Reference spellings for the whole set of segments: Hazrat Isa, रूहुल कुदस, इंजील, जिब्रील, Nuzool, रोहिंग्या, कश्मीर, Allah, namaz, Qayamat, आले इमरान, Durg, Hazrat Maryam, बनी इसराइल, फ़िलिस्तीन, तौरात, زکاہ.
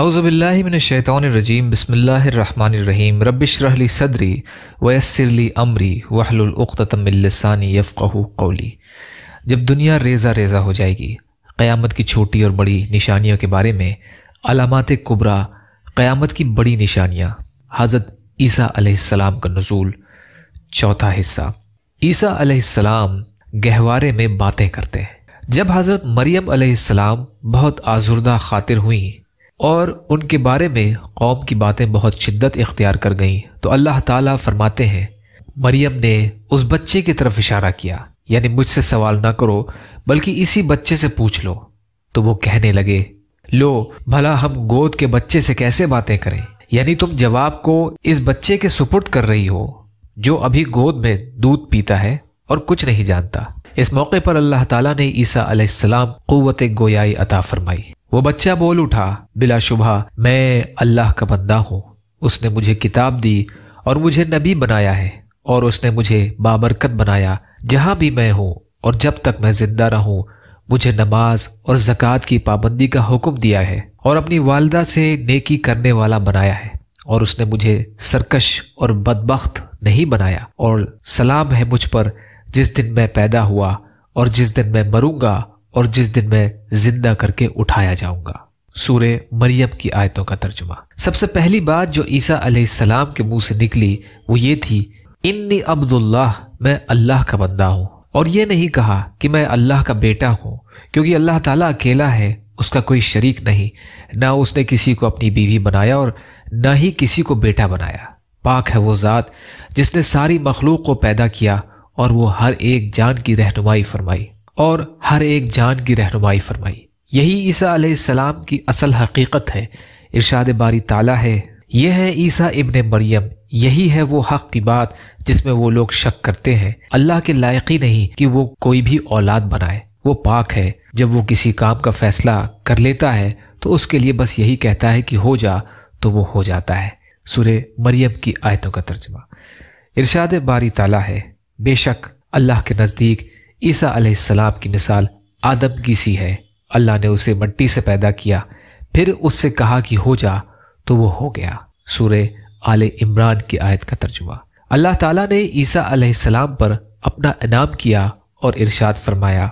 औज़ुबिल्लाहि मिनश्शैतानिर्रजीम बिस्मिल्लाहिर्रहमानिर्रहीम रब्बिश्रहली सदरी वयस्सिरली अमरी वहलुल उक़्दतम मिन लिसानी यफ़क़हू क़ौली। जब दुनिया रेजा रेजा हो जाएगी, क़यामत की छोटी और बड़ी निशानियों के बारे में अलामात कुबरा, क़यामत की बड़ी निशानियाँ, हज़रत ईसा अलैहिस्सलाम का नुज़ूल, चौथा हिस्सा। ईसा अलैहिस्सलाम गहवारे में बातें करते हैं। जब हज़रत मरियम अलैहिस्सलाम बहुत आज़ुर्दा खातिर हुई और उनके बारे में कौम की बातें बहुत शिद्दत इख्तियार कर गईं, तो अल्लाह ताला फरमाते हैं, मरियम ने उस बच्चे की तरफ इशारा किया, यानी मुझसे सवाल ना करो बल्कि इसी बच्चे से पूछ लो। तो वो कहने लगे, लो भला हम गोद के बच्चे से कैसे बातें करें, यानी तुम जवाब को इस बच्चे के सुपुर्द कर रही हो जो अभी गोद में दूध पीता है और कुछ नहीं जानता। इस मौके पर अल्लाह ताला ने ईसा अलैहिस्सलाम क़ुव्वत गोयाई अता फरमाई। वो बच्चा बोल उठा, बिला शुबा मैं अल्लाह का बंदा हूँ, उसने मुझे किताब दी और मुझे नबी बनाया है और उसने मुझे बाबरकत बनाया जहाँ भी मैं हूँ, और जब तक मैं जिंदा रहूँ मुझे नमाज और ज़कात की पाबंदी का हुक्म दिया है और अपनी वालदा से नेकी करने वाला बनाया है और उसने मुझे सरकश और बदबख्त नहीं बनाया। और सलाम है मुझ पर जिस दिन मैं पैदा हुआ और जिस दिन मैं मरूंगा और जिस दिन मैं जिंदा करके उठाया जाऊंगा। सूरे मरियम की आयतों का तर्जुमा। सबसे पहली बात जो ईसा अलैहिस्सलाम के मुंह से निकली वो ये थी, इन्नी अब्दुल्लाह, मैं अल्लाह का बंदा हूँ। और ये नहीं कहा कि मैं अल्लाह का बेटा हूँ, क्योंकि अल्लाह ताला अकेला है, उसका कोई शरीक नहीं, ना उसने किसी को अपनी बीवी बनाया और ना ही किसी को बेटा बनाया। पाक है वो ज़ात जिसने सारी मखलूक को पैदा किया और वो हर एक जान की रहनुमाई फरमाई यही ईसा अलैहिस्सलाम की असल हकीकत है। इरशाद बारी ताला है, यह है ईसा इब्ने मरियम, यही है वो हक की बात जिसमें वो लोग शक करते हैं। अल्लाह के लायक ही नहीं कि वो कोई भी औलाद बनाए। वो पाक है, जब वो किसी काम का फैसला कर लेता है तो उसके लिए बस यही कहता है कि हो जा, तो वो हो जाता है। सूरे मरियम की आयतों का तर्जुमा। इरशाद बारी ताला है, बेशक अल्लाह के नज़दीक ईसा अलैहिस्सलाम की मिसाल आदम की सी है। अल्लाह ने उसे मिट्टी से पैदा किया, फिर उससे कहा कि हो जा, तो वो हो गया। सूरे आले इमरान की आयत का तर्जुमा। अल्लाह ताला ने ईसा अलैहिस्सलाम पर अपना इनाम किया और इरशाद फरमाया,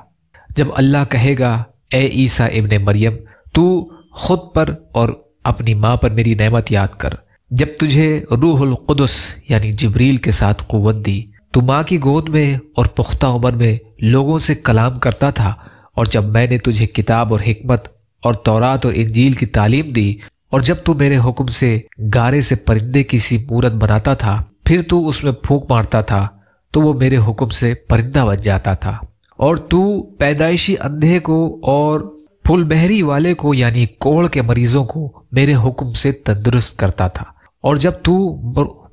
जब अल्लाह कहेगा, ए ईसा इब्ने मरियम, तू खुद पर और अपनी माँ पर मेरी नेमत याद कर, जब तुझे रूहुल कुदस यानी जिब्रील के साथ कुव्वत दी, तू माँ की गोद में और पुख्ता उम्र में लोगों से कलाम करता था, और जब मैंने तुझे किताब और हिकमत और तौरात और इंजील की तालीम दी, और जब तू मेरे हुक्म से गारे से परिंदे की सी मूरत बनाता था, फिर तू उसमें फूंक मारता था तो वो मेरे हुक्म से परिंदा बन जाता था, और तू पैदाइशी अंधे को और फुल बहरी वाले को यानी कोढ़ के मरीजों को मेरे हुक्म से तंदुरुस्त करता था, और जब तू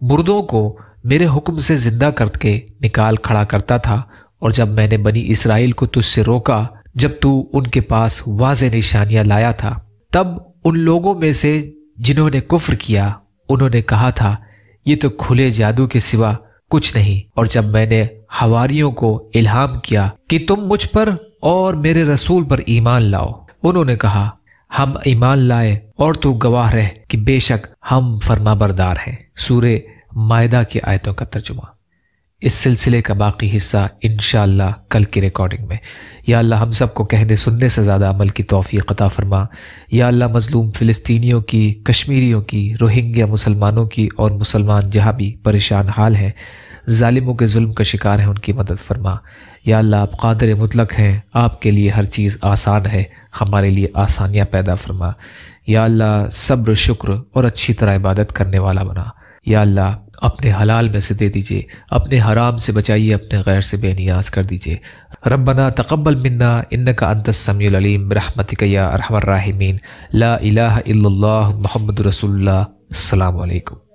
मुर्दों को मेरे हुक्म से जिंदा करके निकाल खड़ा करता था, और जब मैंने बनी इसराइल को तुझसे रोका, जब तू उनके पास वाज़े निशानियां लाया था, तब उन लोगों में से जिन्होंने कुफ्र किया उन्होंने कहा था, ये तो खुले जादू के सिवा कुछ नहीं। और जब मैंने हवारियों को इल्हाम किया कि तुम मुझ पर और मेरे रसूल पर ईमान लाओ, उन्होंने कहा, हम ईमान लाए और तू गवाह रह कि बेशक हम फरमाबरदार हैं। सूरे मायदा की आयतों का तर्जुमा। इस सिलसिले का बाकी हिस्सा इंशाअल्लाह कल की रिकॉर्डिंग में। या अल्लाह हम सबको कहने सुनने से ज़्यादा अमल की तौफीक अता फरमा। या अल्लाह मज़लूम फ़िलिस्तीनियों की, कश्मीरियों की, रोहिंग्या मुसलमानों की और मुसलमान जहाँ भी परेशान हाल हैं, ज़ालिमों के जुल्म का शिकार हैं, उनकी मदद फरमा। या अल्लाह आप क़ादिर मुतलक हैं, आपके लिए हर चीज़ आसान है, हमारे लिए आसानियाँ पैदा फरमा। या अल्लाह सब्र, शुक्र और अच्छी तरह इबादत करने वाला बना। या अल्लाह अपने हलाल में से दे दीजिए, अपने हराम से बचाइए, अपने गैर से बेनियाज कर दीजिए। रब्बना तक़ब्बल मिन्ना इन्नका अंतस समीउल अलीम बिरहमतिका या अरहमर राहिमीन। ला इलाहा इल्लल्लाह मुहम्मदुर रसूलुल्लाह। अस्सलामु अलैकुम।